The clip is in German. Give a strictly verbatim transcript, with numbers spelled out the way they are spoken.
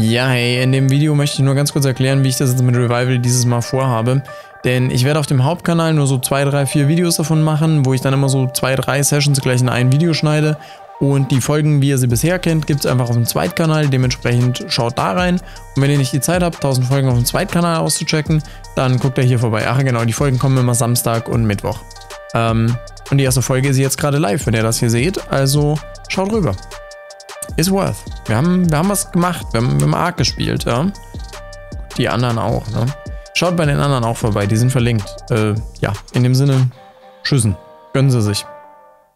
Ja, hey, in dem Video möchte ich nur ganz kurz erklären, wie ich das jetzt mit Revival dieses Mal vorhabe. Denn ich werde auf dem Hauptkanal nur so zwei, drei, vier Videos davon machen, wo ich dann immer so zwei, drei Sessions gleich in ein Video schneide. Und die Folgen, wie ihr sie bisher kennt, gibt es einfach auf dem Zweitkanal. Dementsprechend schaut da rein. Und wenn ihr nicht die Zeit habt, tausend Folgen auf dem Zweitkanal auszuchecken, dann guckt ihr hier vorbei. Ach genau, die Folgen kommen immer Samstag und Mittwoch. Ähm, und die erste Folge ist jetzt gerade live, wenn ihr das hier seht. Also schaut rüber. Is worth. Wir haben, wir haben was gemacht. Wir haben, wir haben ARK gespielt, ja. Die anderen auch, ne? Schaut bei den anderen auch vorbei. Die sind verlinkt. Äh, ja, in dem Sinne, tschüssen. Gönnen Sie sich.